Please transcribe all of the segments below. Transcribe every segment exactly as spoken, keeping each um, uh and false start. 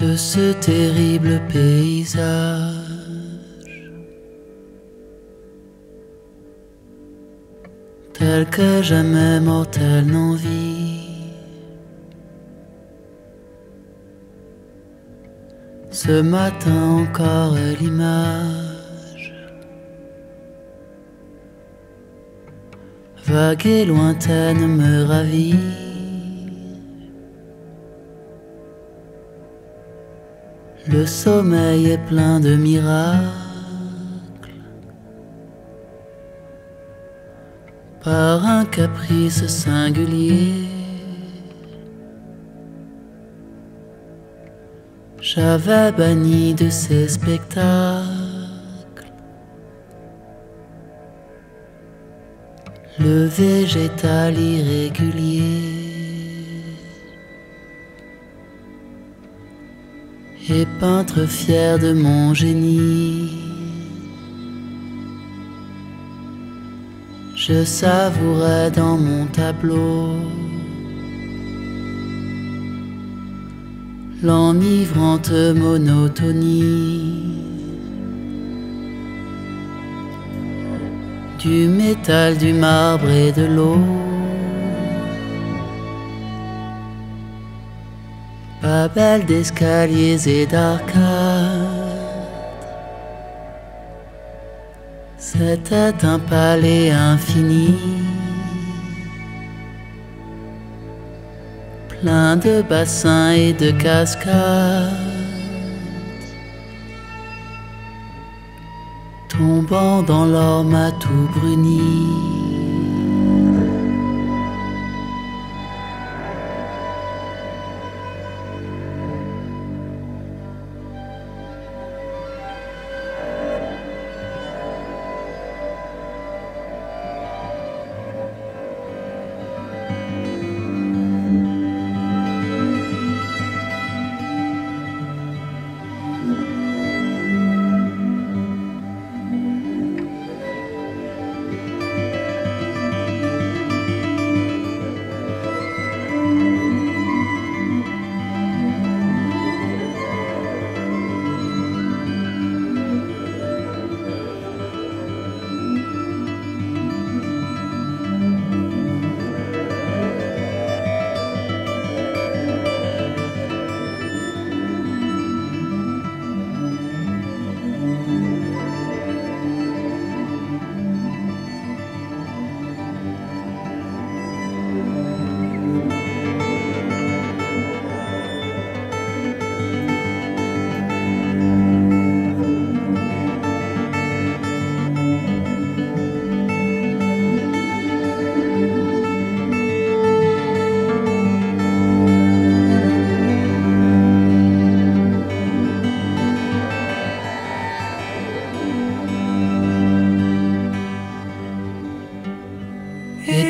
de ce terrible paysage, tel que jamais mortel n'en vit. Ce matin encore est l'image, vague et lointaine me ravit. Le sommeil est plein de miracles, par un caprice singulier. J'avais banni de ces spectacles le végétal irrégulier. Et peintre fier de mon génie, je savourais dans mon tableau l'enivrante monotonie du métal, du marbre et de l'eau. Babel d'escaliers et d'arcades, c'était un palais infini, plein de bassins et de cascades, tombant dans l'or tout bruni.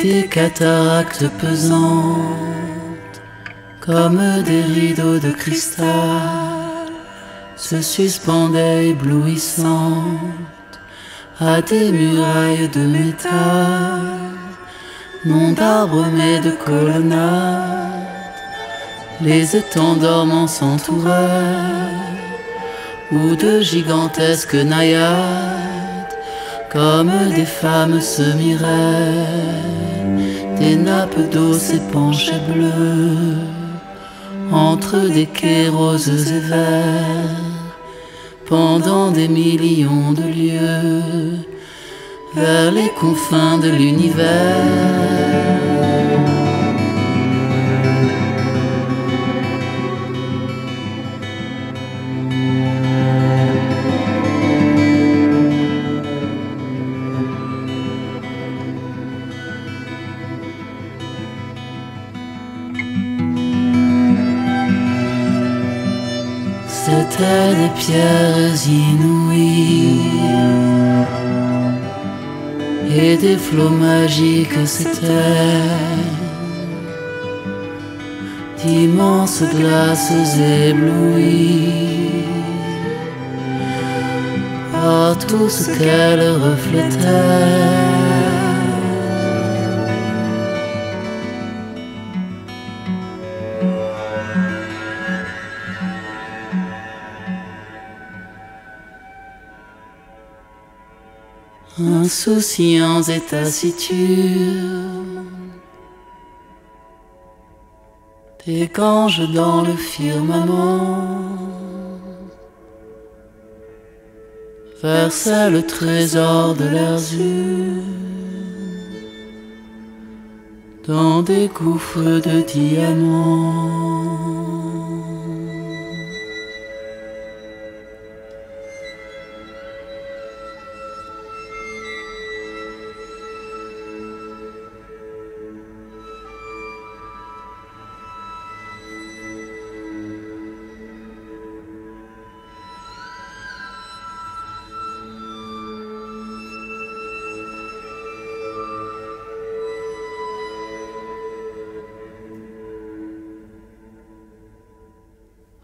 Des cataractes pesantes, comme des rideaux de cristal, se suspendaient éblouissantes à des murailles de métal, non d'arbres mais de colonnades. Les étangs dormants s'entouraient, où de gigantesques naïades, comme des femmes se miraient. Des nappes d'eau s'épanchaient bleues, entre des quais roses et verts, pendant des millions de lieues, vers les confins de l'univers. C'était des pierres inouïes et des flots magiques, c'était d'immenses glaces éblouies par tout ce qu'elles reflétaient. insouciants et taciturnes, tes canges dans le firmament versaient le trésor de leurs yeux dans des gouffres de diamants.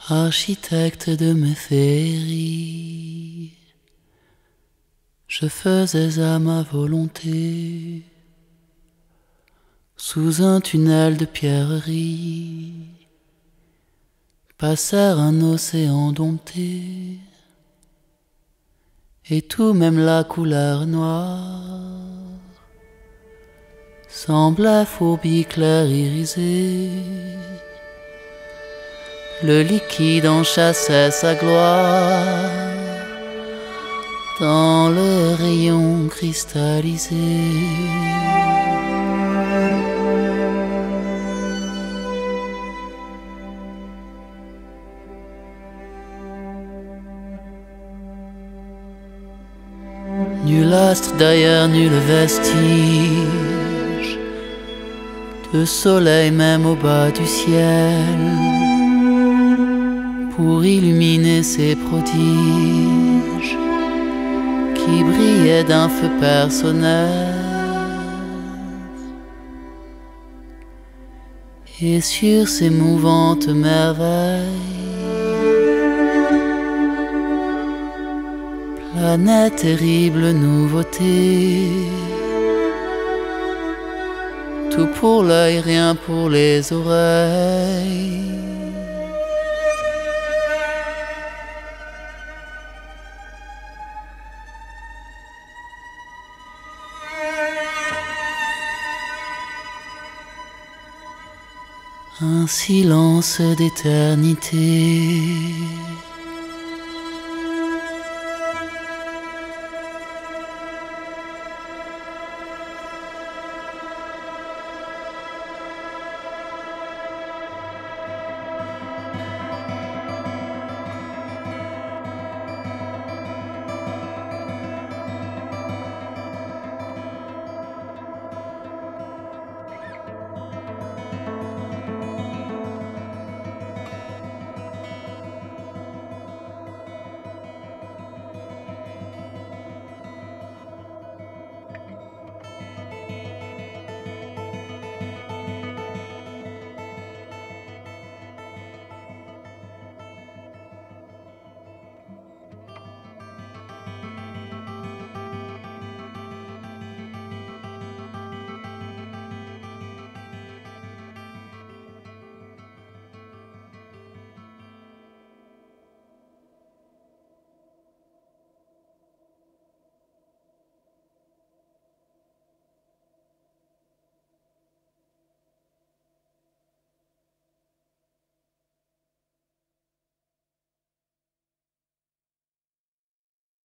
Architecte de mes féeries, je faisais à ma volonté, sous un tunnel de pierreries, passer un océan dompté, et tout, même la couleur noire, semblait fourbie claire irisée. Le liquide en chassait sa gloire dans le rayon cristallisé. Nul astre d'ailleurs, nul vestige de soleil même au bas du ciel, pour illuminer ces prodiges qui brillaient d'un feu personnel. Et sur ces mouvantes merveilles, planait terrible nouveauté, tout pour l'œil, rien pour les oreilles. Un silence d'éternité